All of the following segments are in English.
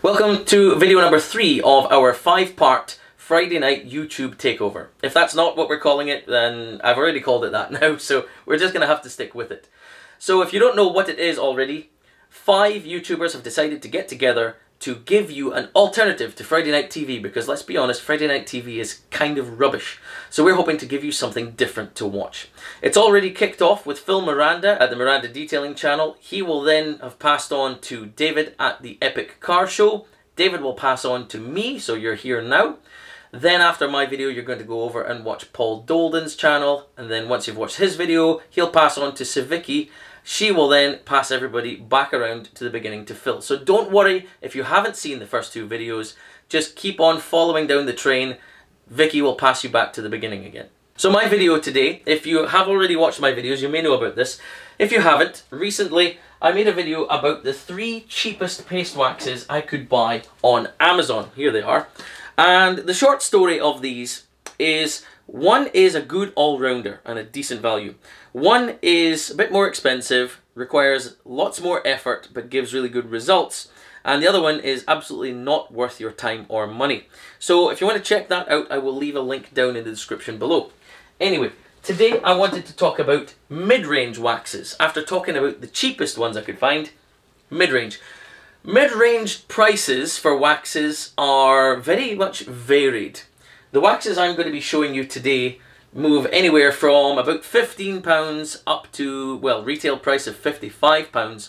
Welcome to video number 3 of our 5-part Friday night YouTube takeover. If that's not what we're calling it, then I've already called it that now, so we're just going to have to stick with it. So if you don't know what it is already, 5 YouTubers have decided to get together to give you an alternative to Friday Night TV, because let's be honest, Friday Night TV is kind of rubbish. So we're hoping to give you something different to watch. It's already kicked off with Phil Miranda at the Miranda Detailing Channel. He will then have passed on to David at the Epic Car Show. David will pass on to me, so you're here now. Then after my video, you're going to go over and watch Paul Dolden's channel. And then once you've watched his video, he'll pass on to Civicky. She will then pass everybody back around to the beginning to Phil. So don't worry if you haven't seen the first 2 videos, just keep on following down the train. Vicky will pass you back to the beginning again. So my video today, if you have already watched my videos, you may know about this. If you haven't, recently I made a video about the 3 cheapest paste waxes I could buy on Amazon. Here they are. And the short story of these is, one is a good all-rounder and a decent value. One is a bit more expensive, requires lots more effort, but gives really good results. And the other one is absolutely not worth your time or money. So if you want to check that out, I will leave a link down in the description below. Anyway, today I wanted to talk about mid-range waxes. After talking about the cheapest ones I could find, mid-range. Mid-range prices for waxes are very much varied. The waxes I'm going to be showing you today move anywhere from about £15 up to, well, retail price of £55.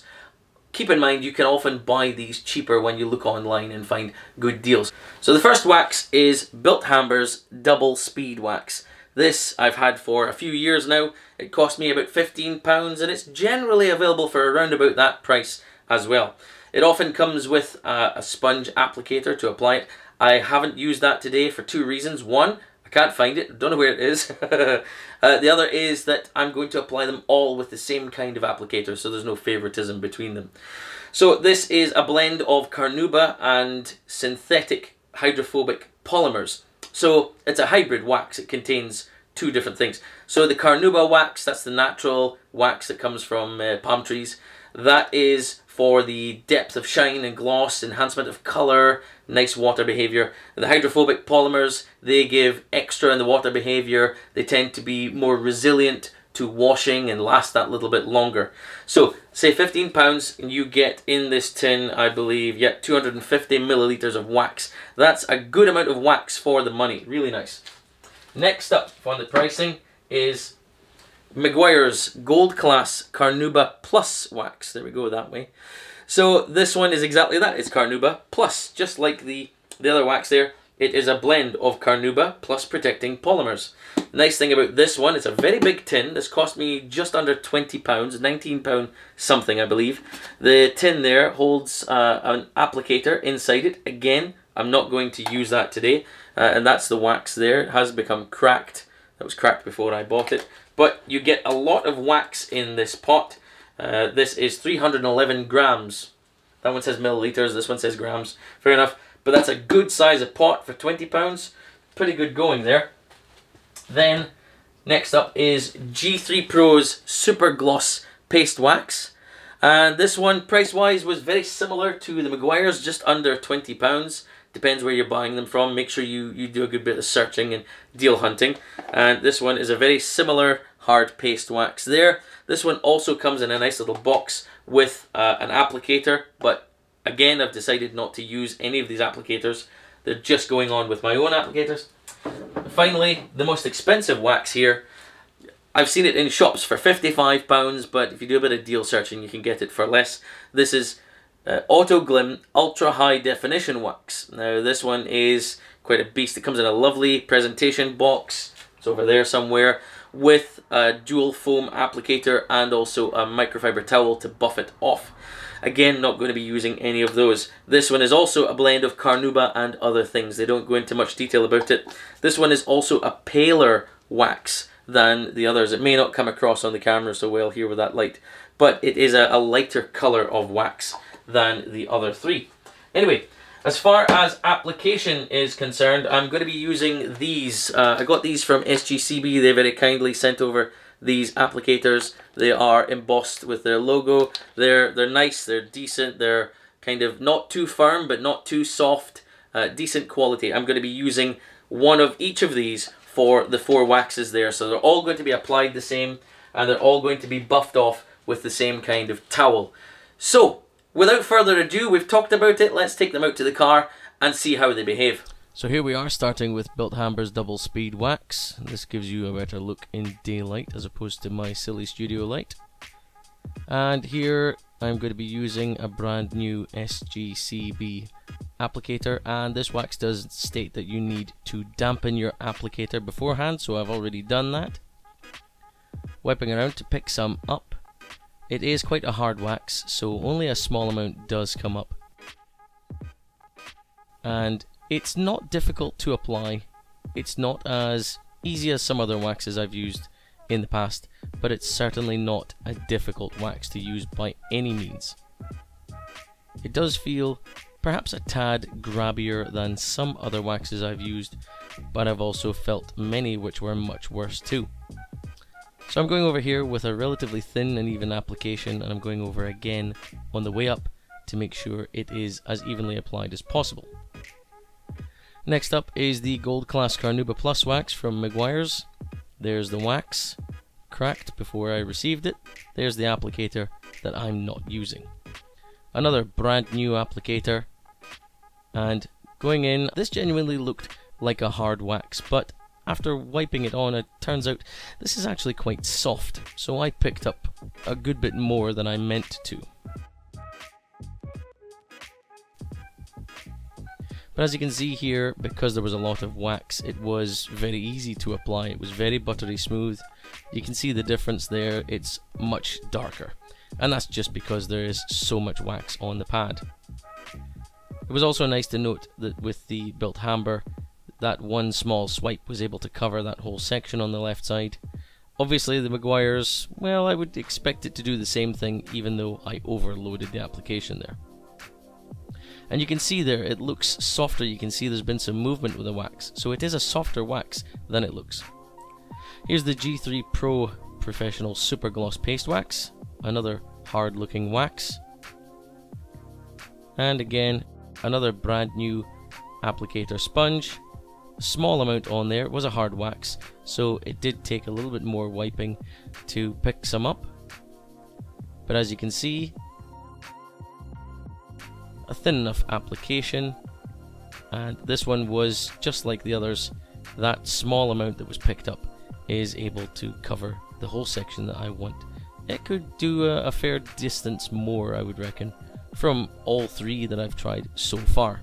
Keep in mind you can often buy these cheaper when you look online and find good deals. So the first wax is Bilt Hamber's Double Speed Wax. This I've had for a few years now. It cost me about £15 and it's generally available for around about that price as well. It often comes with a sponge applicator to apply it. I haven't used that today for 2 reasons. One, I can't find it, don't know where it is. The other is that I'm going to apply them all with the same kind of applicator, so there's no favoritism between them. So this is a blend of carnauba and synthetic hydrophobic polymers. So it's a hybrid wax, it contains 2 different things. So the carnauba wax, that's the natural wax that comes from palm trees, that is for the depth of shine and gloss, enhancement of colour, nice water behaviour. The hydrophobic polymers, they give extra in the water behaviour. They tend to be more resilient to washing and last that little bit longer. So, say £15 and you get in this tin, I believe, yeah, 250 millilitres of wax. That's a good amount of wax for the money. Really nice. Next up on the pricing is Meguiar's Gold Class Carnauba Plus Wax. There we go, that way. So this one is exactly that. It's carnauba plus, just like the other wax there. It is a blend of carnauba plus protecting polymers. Nice thing about this one, it's a very big tin. This cost me just under £20, £19 something I believe. The tin there holds an applicator inside it. Again, I'm not going to use that today. And that's the wax there. It has become cracked. That was cracked before I bought it. But you get a lot of wax in this pot. This is 311 grams. That one says milliliters, this one says grams. Fair enough. But that's a good size of pot for £20. Pretty good going there. Then, next up is G3 Pro's Super Gloss Paste Wax. And this one, price-wise, was very similar to the Meguiar's, just under £20. Depends where you're buying them from. Make sure you do a good bit of searching and deal hunting. And this one is a very similar hard paste wax there. This one also comes in a nice little box with an applicator. But again, I've decided not to use any of these applicators. They're just going on with my own applicators. Finally, the most expensive wax here. I've seen it in shops for £55, but if you do a bit of deal searching, you can get it for less. This is AutoGlym Ultra High Definition Wax. Now this one is quite a beast. It comes in a lovely presentation box. It's over there somewhere with a dual foam applicator and also a microfiber towel to buff it off. Again, not going to be using any of those. This one is also a blend of carnauba and other things. They don't go into much detail about it. This one is also a paler wax than the others. It may not come across on the camera so well here with that light, but it is a lighter color of wax than the other 3. Anyway, as far as application is concerned, I'm going to be using these. I got these from SGCB. They very kindly sent over these applicators. They are embossed with their logo. They're nice, they're decent, they're kind of not too firm but not too soft, decent quality. I'm going to be using one of each of these for the four waxes there, so they're all going to be applied the same and they're all going to be buffed off with the same kind of towel. So without further ado, we've talked about it, let's take them out to the car and see how they behave. So here we are, starting with Bilt Hamber's double speed wax. This gives you a better look in daylight as opposed to my silly studio light. And here I'm going to be using a brand new SGCB applicator, and this wax does state that you need to dampen your applicator beforehand, so I've already done that. Wiping around to pick some up. It is quite a hard wax, so only a small amount does come up. And it's not difficult to apply. It's not as easy as some other waxes I've used in the past, but it's certainly not a difficult wax to use by any means. It does feel perhaps a tad grabbier than some other waxes I've used, but I've also felt many which were much worse too. So I'm going over here with a relatively thin and even application, and I'm going over again on the way up to make sure it is as evenly applied as possible. Next up is the Gold Class Carnuba Plus Wax from Meguiar's. There's the wax, cracked before I received it. There's the applicator that I'm not using. Another brand new applicator, and going in, this genuinely looked like a hard wax, but after wiping it on, it turns out this is actually quite soft, so I picked up a good bit more than I meant to. But as you can see here, because there was a lot of wax, it was very easy to apply. It was very buttery smooth. You can see the difference there, it's much darker. And that's just because there is so much wax on the pad. It was also nice to note that with the Bilt Hamber, that one small swipe was able to cover that whole section on the left side. Obviously the Meguiar's, well, I would expect it to do the same thing, even though I overloaded the application there. And you can see there, it looks softer. You can see there's been some movement with the wax, so it is a softer wax than it looks. Here's the G3 Pro Professional Super Gloss Paste Wax, another hard looking wax. And again, another brand new applicator sponge. Small amount on there, it was a hard wax, so it did take a little bit more wiping to pick some up. But as you can see, a thin enough application, and this one was just like the others. That small amount that was picked up is able to cover the whole section that I want. It could do a fair distance more, I would reckon, from all three that I've tried so far.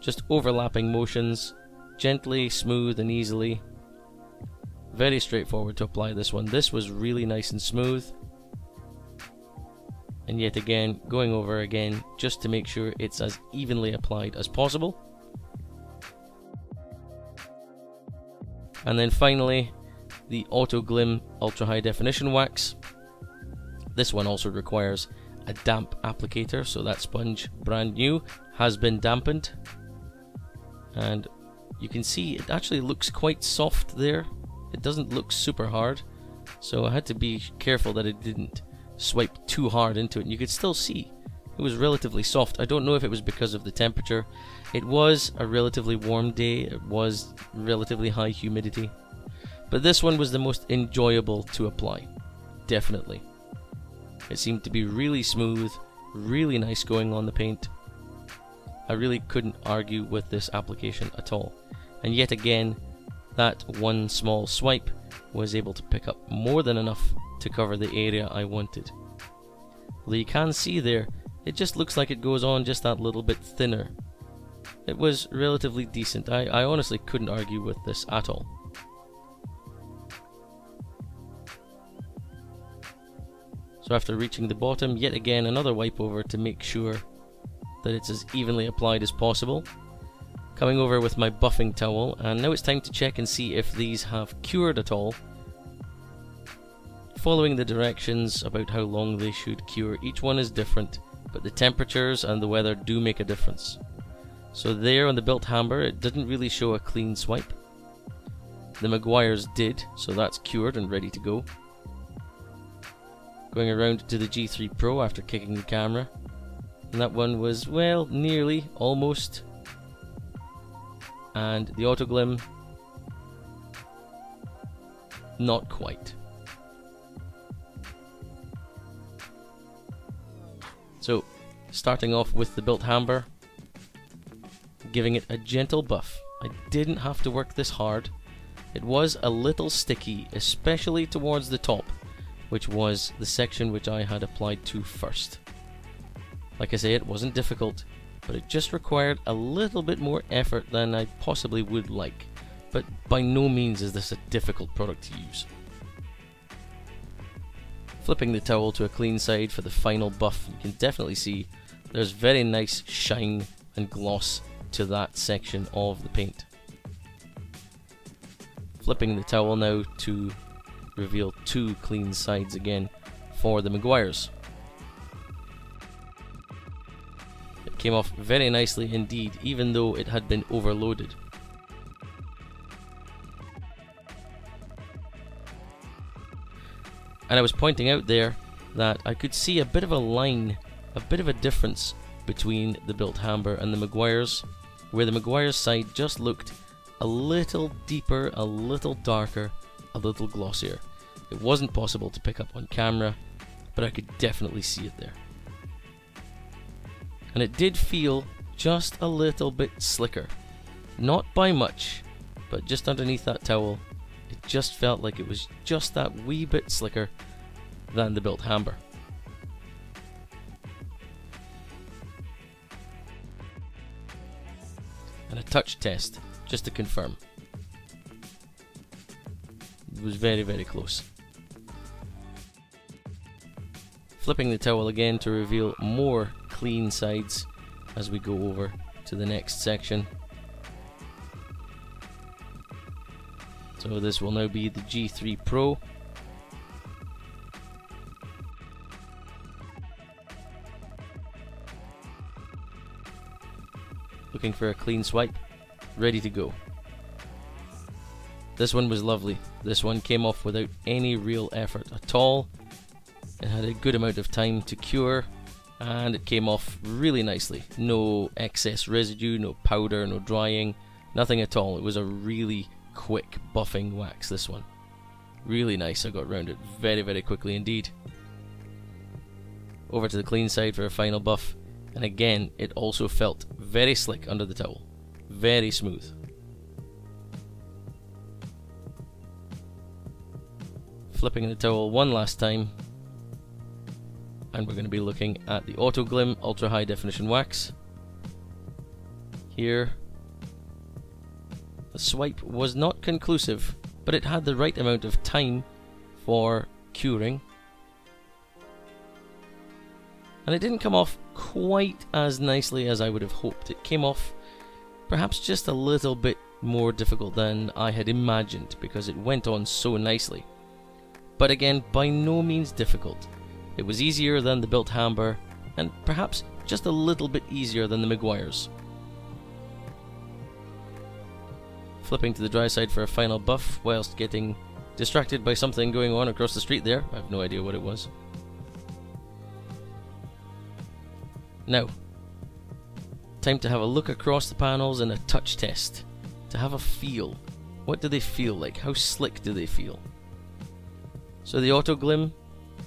Just overlapping motions, gently, smooth and easily. Very straightforward to apply this one. This was really nice and smooth. And yet again, going over again just to make sure it's as evenly applied as possible. And then finally, the AutoGlym Ultra High Definition Wax. This one also requires a damp applicator, so that sponge, brand new, has been dampened. And you can see it actually looks quite soft there. It doesn't look super hard, so I had to be careful that it didn't swipe too hard into it, and you could still see it was relatively soft. I don't know if it was because of the temperature. It was a relatively warm day, it was relatively high humidity, but this one was the most enjoyable to apply, definitely. It seemed to be really smooth, really nice going on the paint. I really couldn't argue with this application at all. And yet again, that one small swipe was able to pick up more than enough to cover the area I wanted. Well, you can see there, it just looks like it goes on just that little bit thinner. It was relatively decent. I honestly couldn't argue with this at all. So after reaching the bottom, yet again another wipe over to make sure that it's as evenly applied as possible. Coming over with my buffing towel, and now it's time to check and see if these have cured at all. Following the directions about how long they should cure, each one is different, but the temperatures and the weather do make a difference. So there on the Bilt Hamber, it didn't really show a clean swipe. The Meguiar's did, so that's cured and ready to go. going around to the G3 Pro after kicking the camera. And that one was, well, nearly, almost. And the AutoGlym, not quite. So, starting off with the Bilt Hamber, giving it a gentle buff. I didn't have to work this hard. It was a little sticky, especially towards the top, which was the section which I had applied to first. Like I say, it wasn't difficult, but it just required a little bit more effort than I possibly would like. But by no means is this a difficult product to use. Flipping the towel to a clean side for the final buff, you can definitely see there's very nice shine and gloss to that section of the paint. Flipping the towel now to reveal two clean sides again for the Meguiar's. It came off very nicely indeed, even though it had been overloaded. And I was pointing out there that I could see a bit of a line, a bit of a difference between the Bilt Hamber and the Meguiar's, where the Meguiar's side just looked a little deeper, a little darker, a little glossier. It wasn't possible to pick up on camera, but I could definitely see it there. And it did feel just a little bit slicker. Not by much, but just underneath that towel, it just felt like it was just that wee bit slicker than the Bilt Hamber. And a touch test, just to confirm. It was very, very close. Flipping the towel again to reveal more clean sides as we go over to the next section. So this will now be the G3 Pro. Looking for a clean swipe, ready to go. This one was lovely. This one came off without any real effort at all. It had a good amount of time to cure and it came off really nicely. No excess residue, no powder, no drying, nothing at all. It was a really quick buffing wax, this one. Really nice. I got round it very, very quickly indeed. Over to the clean side for a final buff, and again it also felt very slick under the towel. Very smooth. Flipping the towel one last time, and we're going to be looking at the AutoGlym Ultra High Definition Wax. Here the swipe was not conclusive, but it had the right amount of time for curing. And it didn't come off quite as nicely as I would have hoped. It came off perhaps just a little bit more difficult than I had imagined because it went on so nicely. But again, by no means difficult. It was easier than the Bilt Hamber and perhaps just a little bit easier than the Meguiar's. Flipping to the dry side for a final buff whilst getting distracted by something going on across the street there. I have no idea what it was. Now, time to have a look across the panels and a touch test. To have a feel. What do they feel like? How slick do they feel? So the AutoGlym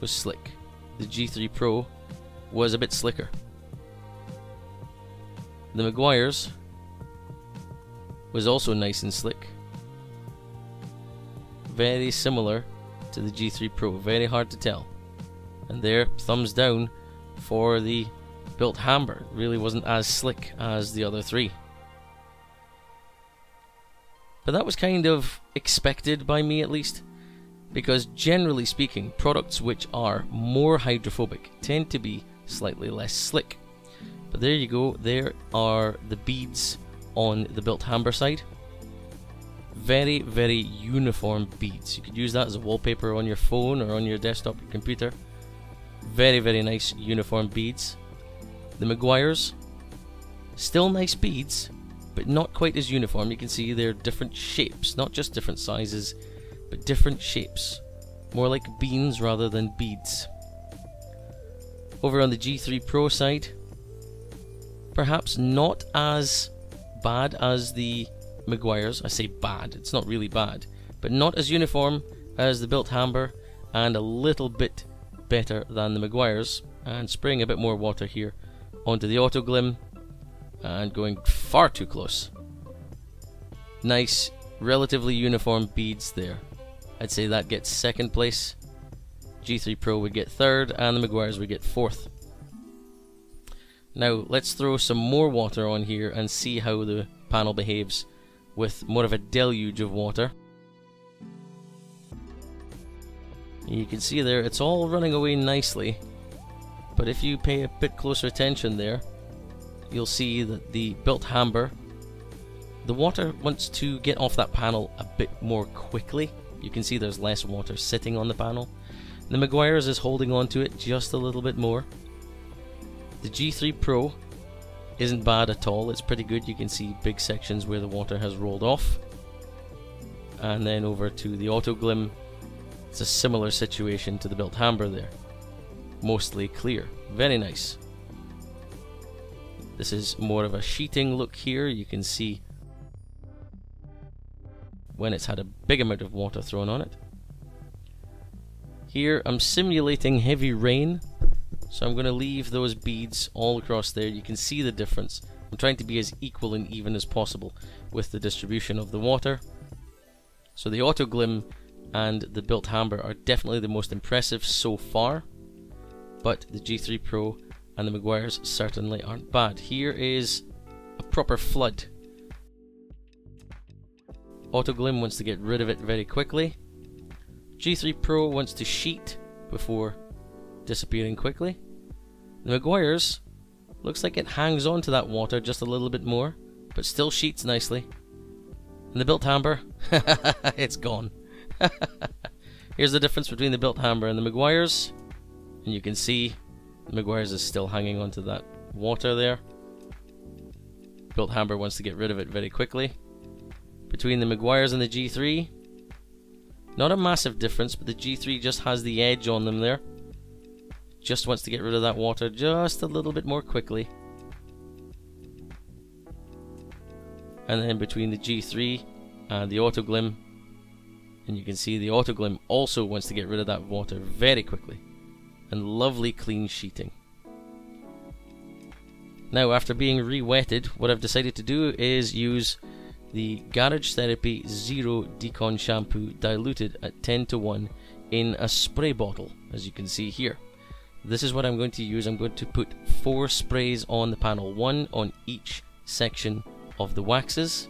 was slick. The G3 Pro was a bit slicker. The Meguiar's was also nice and slick. Very similar to the G3 Pro, very hard to tell. And there, thumbs down for the Bilt Hamber. It really wasn't as slick as the other three. But that was kind of expected by me at least, because generally speaking, products which are more hydrophobic tend to be slightly less slick. But there you go, there are the beads on the Bilt Hamber side. Very, very uniform beads. You could use that as a wallpaper on your phone or on your desktop or computer. Very, very nice uniform beads. The Meguiar's, still nice beads, but not quite as uniform. You can see they're different shapes, not just different sizes, but different shapes. More like beans rather than beads. Over on the G3 Pro side, perhaps not as bad as the Meguiar's. I say bad, it's not really bad, but not as uniform as the Bilt Hamber, and a little bit better than the Meguiar's, and spraying a bit more water here onto the AutoGlym and going far too close. Nice, relatively uniform beads there. I'd say that gets second place, G3 Pro would get third, and the Meguiar's would get fourth. Now let's throw some more water on here and see how the panel behaves with more of a deluge of water. You can see there it's all running away nicely, but if you pay a bit closer attention there, you'll see that the Bilt Hamber, the water wants to get off that panel a bit more quickly. You can see there's less water sitting on the panel. The Meguiar's is holding on to it just a little bit more. The G3 Pro isn't bad at all, it's pretty good. You can see big sections where the water has rolled off. And then over to the AutoGlym, it's a similar situation to the Bilt Hamber there. Mostly clear, very nice. This is more of a sheeting look here. You can see when it's had a big amount of water thrown on it. Here I'm simulating heavy rain, so I'm going to leave those beads all across there. You can see the difference. I'm trying to be as equal and even as possible with the distribution of the water. So the AutoGlym and the Bilt Hamber are definitely the most impressive so far, but the G3 Pro and the Meguiar's certainly aren't bad. Here is a proper flood. AutoGlym wants to get rid of it very quickly. G3 Pro wants to sheet before disappearing quickly. The Meguiar's looks like it hangs on to that water just a little bit more, but still sheets nicely. And the Bilt Hamber, it's gone. Here's the difference between the Bilt Hamber and the Meguiar's, and you can see the Meguiar's is still hanging on to that water there. Bilt Hamber wants to get rid of it very quickly. Between the Meguiar's and the G3, not a massive difference, but the G3 just has the edge on them there. Just wants to get rid of that water just a little bit more quickly. And then between the G3 and the AutoGlym, and you can see the AutoGlym also wants to get rid of that water very quickly. And lovely clean sheeting. Now, after being re-wetted, what I've decided to do is use the Garage Therapy Zero Decon Shampoo diluted at 10:1 in a spray bottle, as you can see here. This is what I'm going to use. I'm going to put 4 sprays on the panel, 1 on each section of the waxes,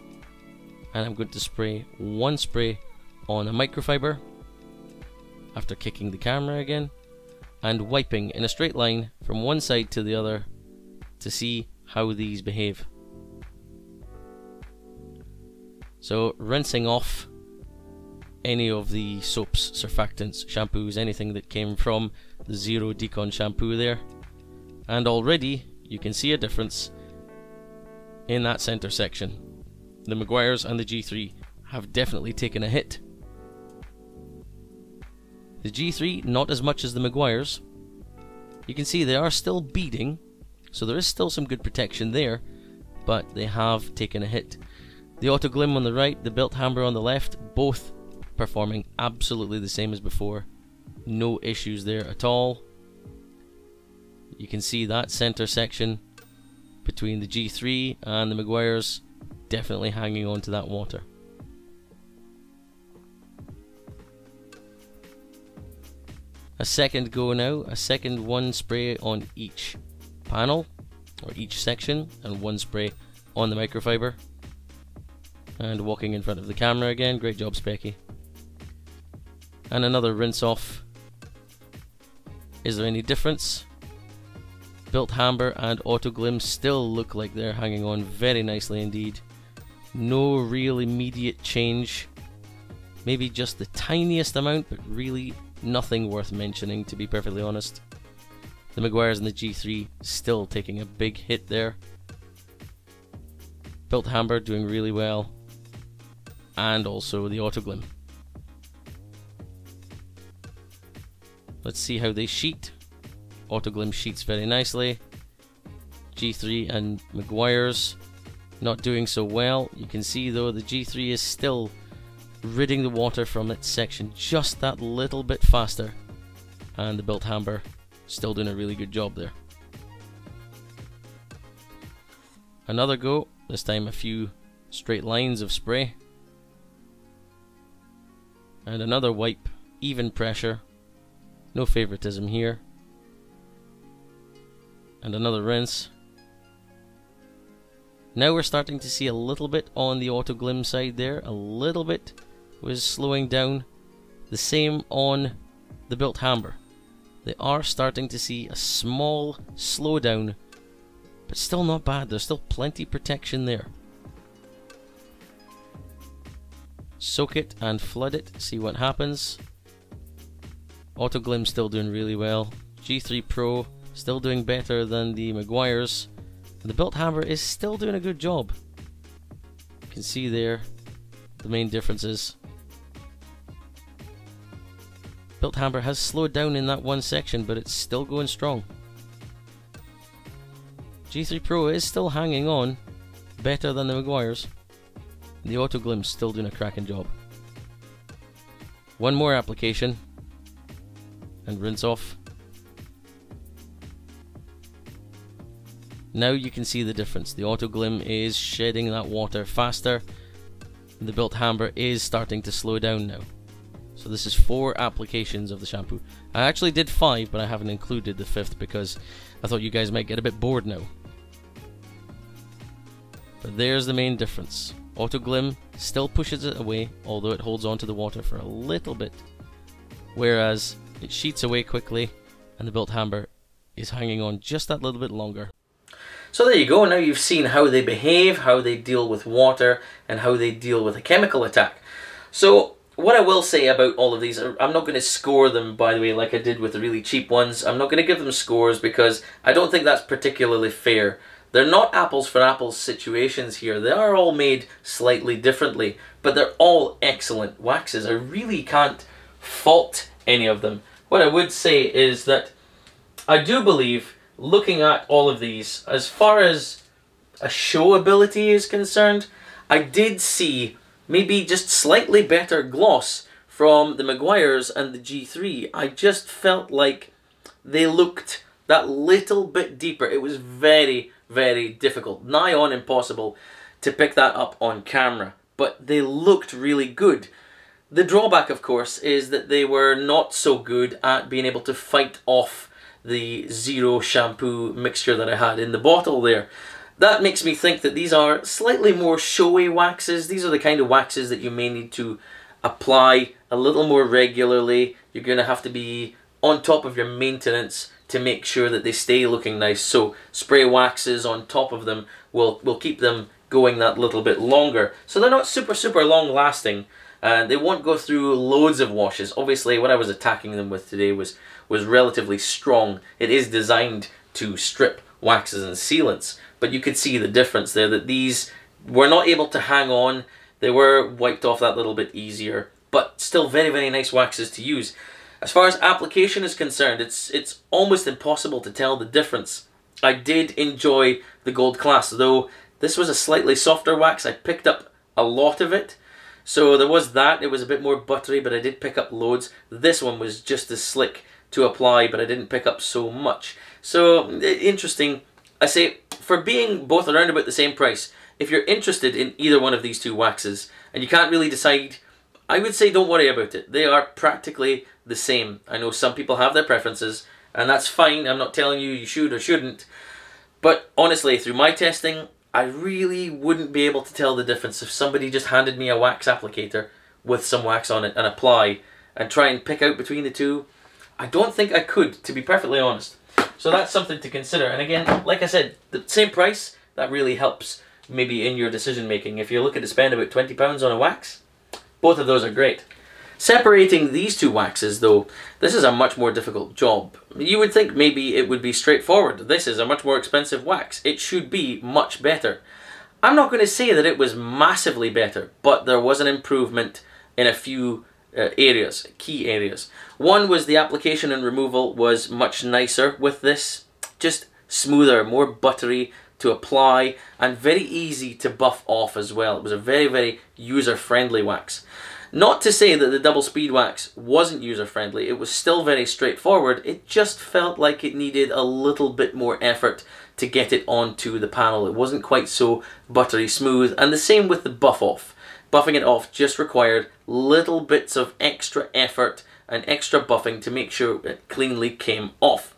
and I'm going to spray 1 spray on a microfiber after kicking the camera again, and wiping in a straight line from one side to the other to see how these behave. So rinsing off any of the soaps, surfactants, shampoos, anything that came from the Zero Decon shampoo there, and already you can see a difference in that center section. The Meguiar's and the G3 have definitely taken a hit. The G3 not as much as the Meguiar's. You can see they are still beading, so there is still some good protection there, but they have taken a hit. The AutoGlym on the right, the Bilt Hamber on the left, both performing absolutely the same as before. No issues there at all. You can see that center section between the G3 and the Meguiar's definitely hanging on to that water. A second go now, a second 1 spray on each panel, or each section, and 1 spray on the microfiber. And walking in front of the camera again, great job Specky. And another rinse off. Is there any difference? Bilt Hamber and AutoGlym still look like they're hanging on very nicely indeed. No real immediate change. Maybe just the tiniest amount, but really nothing worth mentioning to be perfectly honest. The Meguiar's and the G3 still taking a big hit there. Bilt Hamber doing really well, and also the AutoGlym. Let's see how they sheet. AutoGlym sheets very nicely. G3 and Meguiar's not doing so well. You can see though the G3 is still ridding the water from its section just that little bit faster, and the Bilt Hamber still doing a really good job there. Another go, this time a few straight lines of spray, and another wipe, even pressure, no favoritism here, and another rinse. Now we're starting to see a little bit on the AutoGlym side there, a little bit was slowing down, the same on the Bilt Hamber. They are starting to see a small slowdown, but still not bad, there's still plenty protection there. Soak it and flood it, see what happens. AutoGlym still doing really well, G3 Pro still doing better than the Meguiar's. The Bilt Hamber is still doing a good job. You can see there the main differences. Bilt Hamber has slowed down in that one section, but it's still going strong. G3 Pro is still hanging on, better than the Meguiar's. The AutoGlym's still doing a cracking job. One more application and rinse off. Now you can see the difference. The AutoGlym is shedding that water faster. The Bilt Hamber is starting to slow down now. So this is 4 applications of the shampoo. I actually did 5, but I haven't included the 5th because I thought you guys might get a bit bored now. But there's the main difference. AutoGlym still pushes it away, although it holds onto the water for a little bit, whereas it sheets away quickly, and the Bilt Hamber is hanging on just that little bit longer. So there you go, now you've seen how they behave, how they deal with water, and how they deal with a chemical attack. So what I will say about all of these, I'm not going to score them, by the way, like I did with the really cheap ones. I'm not going to give them scores because I don't think that's particularly fair. They're not apples for apples situations here. They are all made slightly differently, but they're all excellent waxes. I really can't fault any of them. What I would say is that I do believe, looking at all of these, as far as a showability is concerned, I did see maybe just slightly better gloss from the Meguiar's and the G3. I just felt like they looked that little bit deeper. It was very, very difficult, nigh on impossible to pick that up on camera, but they looked really good. The drawback, of course, is that they were not so good at being able to fight off the zero shampoo mixture that I had in the bottle there. That makes me think that these are slightly more showy waxes. These are the kind of waxes that you may need to apply a little more regularly. You're going to have to be on top of your maintenance to make sure that they stay looking nice. So spray waxes on top of them will keep them going that little bit longer. So they're not super long lasting. They won't go through loads of washes. Obviously, what I was attacking them with today was relatively strong. It is designed to strip waxes and sealants, but you could see the difference there, that these were not able to hang on. They were wiped off that little bit easier, but still very, very nice waxes to use. As far as application is concerned, it's almost impossible to tell the difference. I did enjoy the Gold Class, though this was a slightly softer wax. I picked up a lot of it. So there was that, it was a bit more buttery, but I did pick up loads. This one was just as slick to apply, but I didn't pick up so much. So, interesting. I say, for being both around about the same price, if you're interested in either one of these two waxes, and you can't really decide, I would say don't worry about it. They are practically the same. I know some people have their preferences, and that's fine. I'm not telling you you should or shouldn't. But honestly, through my testing, I really wouldn't be able to tell the difference if somebody just handed me a wax applicator with some wax on it and apply and try and pick out between the two. I don't think I could, to be perfectly honest. So that's something to consider. And again, like I said, the same price, that really helps maybe in your decision making. If you're looking to spend about £20 on a wax, both of those are great. Separating these two waxes though, this is a much more difficult job. You would think maybe it would be straightforward. This is a much more expensive wax. It should be much better. I'm not going to say that it was massively better, but there was an improvement in a few areas, key areas. One was the application and removal was much nicer with this, just smoother, more buttery to apply, and very easy to buff off as well. It was a very, very user-friendly wax. Not to say that the double speed wax wasn't user-friendly, it was still very straightforward, it just felt like it needed a little bit more effort to get it onto the panel. It wasn't quite so buttery smooth, and the same with the buff off. Buffing it off just required little bits of extra effort and extra buffing to make sure it cleanly came off.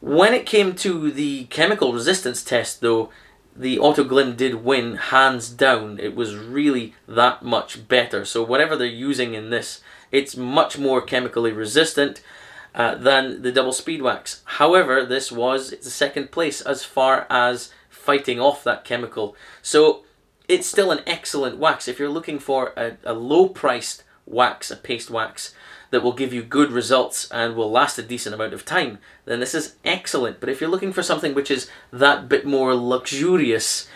When it came to the chemical resistance test though, the AutoGlym did win hands down. It was really that much better. So whatever they're using in this, it's much more chemically resistant than the double speed wax. However, this was the second place as far as fighting off that chemical. So it's still an excellent wax. If you're looking for a low-priced wax, a paste wax, that will give you good results and will last a decent amount of time, then this is excellent. But if you're looking for something which is that bit more luxurious,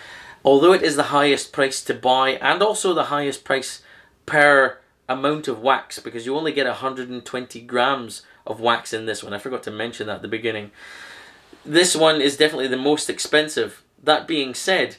although it is the highest price to buy and also the highest price per amount of wax, because you only get 120 grams of wax in this one. I forgot to mention that at the beginning. This one is definitely the most expensive. That being said,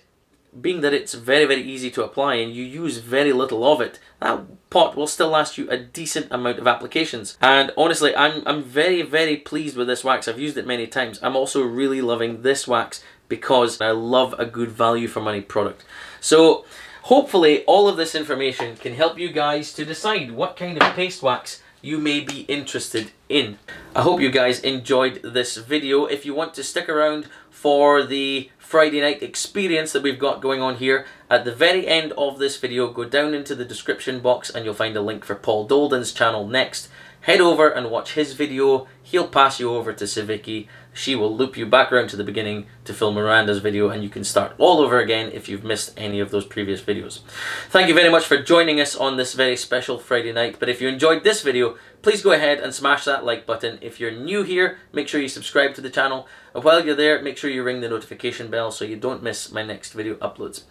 being that it's very, very easy to apply and you use very little of it, that pot will still last you a decent amount of applications. And honestly, I'm very, very pleased with this wax. I've used it many times. I'm also really loving this wax because I love a good value for money product. So hopefully all of this information can help you guys to decide what kind of paste wax you may be interested in. I hope you guys enjoyed this video. If you want to stick around for the Friday night experience that we've got going on here, at the very end of this video, go down into the description box and you'll find a link for Paul Dolden's channel next. Head over and watch his video. He'll pass you over to Civicky. She will loop you back around to the beginning to Phil Miranda's video, and you can start all over again if you've missed any of those previous videos. Thank you very much for joining us on this very special Friday night. But if you enjoyed this video, please go ahead and smash that like button. If you're new here, make sure you subscribe to the channel. And while you're there, make sure you ring the notification bell so you don't miss my next video uploads.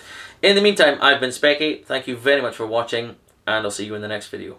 In the meantime, I've been Specky. Thank you very much for watching, and I'll see you in the next video.